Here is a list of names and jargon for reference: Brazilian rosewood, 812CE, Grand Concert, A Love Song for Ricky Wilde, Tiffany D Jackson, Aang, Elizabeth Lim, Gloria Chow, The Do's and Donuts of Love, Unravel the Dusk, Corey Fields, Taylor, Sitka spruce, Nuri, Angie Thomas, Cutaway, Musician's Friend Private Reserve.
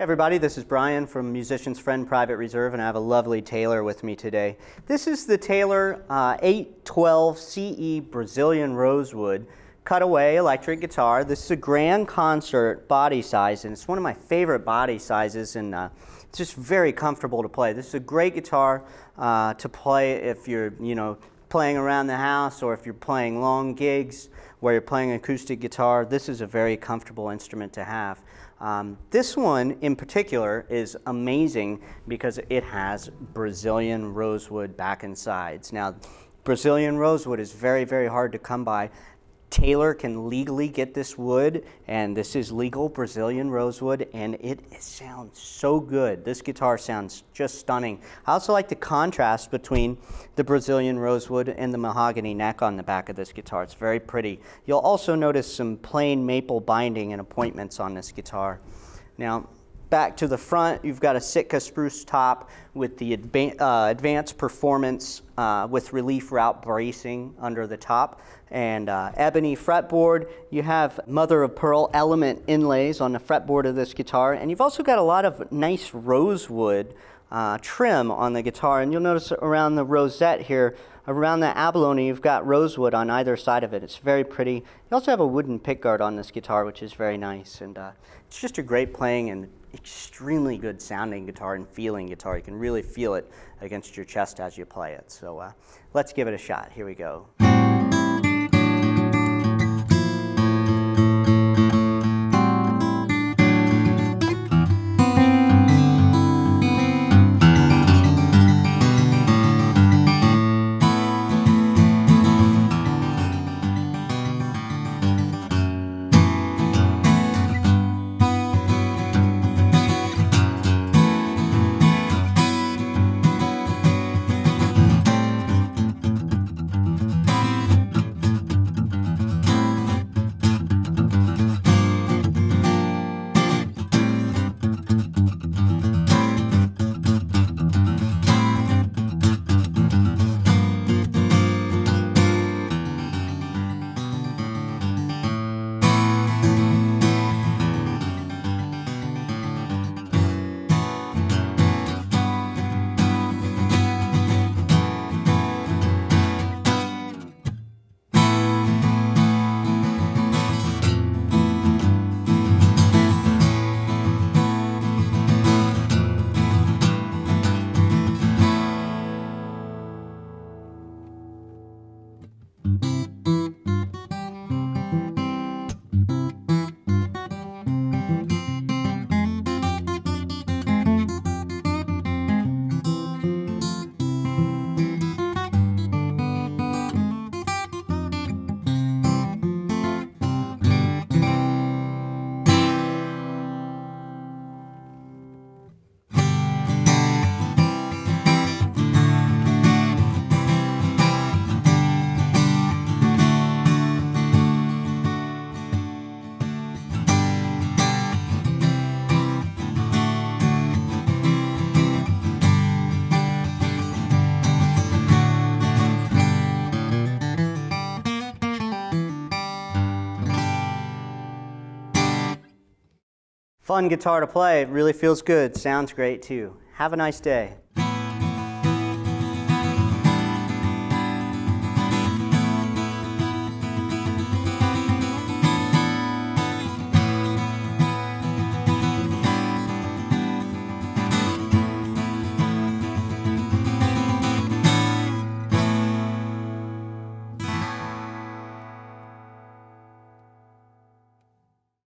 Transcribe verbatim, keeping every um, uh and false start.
Hey everybody, this is Brian from Musician's Friend Private Reserve, and I have a lovely Taylor with me today. This is the Taylor uh, eight twelve C E Brazilian rosewood cutaway electric guitar. This is a grand concert body size, and it's one of my favorite body sizes, and uh, it's just very comfortable to play. This is a great guitar uh, to play if you're, you know, playing around the house, or if you're playing long gigs where you're playing acoustic guitar. This is a very comfortable instrument to have. Um, this one in particular is amazing because it has Brazilian rosewood back and sides. Now, Brazilian rosewood is very, very hard to come by. Taylor can legally get this wood, and this is legal Brazilian rosewood, and it sounds so good. This guitar sounds just stunning. I also like the contrast between the Brazilian rosewood and the mahogany neck on the back of this guitar. It's very pretty. You'll also notice some plain maple binding and appointments on this guitar. Now, back to the front, you've got a Sitka spruce top with the adva uh, advanced performance uh, with relief route bracing under the top, and uh, ebony fretboard. You have mother of pearl element inlays on the fretboard of this guitar, and you've also got a lot of nice rosewood uh, trim on the guitar. And you'll notice around the rosette here, around the abalone, you've got rosewood on either side of it. It's very pretty. You also have a wooden pickguard on this guitar, which is very nice, and uh, it's just a great playing and extremely good sounding guitar and feeling guitar. You can really feel it against your chest as you play it. So uh, let's give it a shot. Here we go. Fun guitar to play, it really feels good, sounds great too. Have a nice day.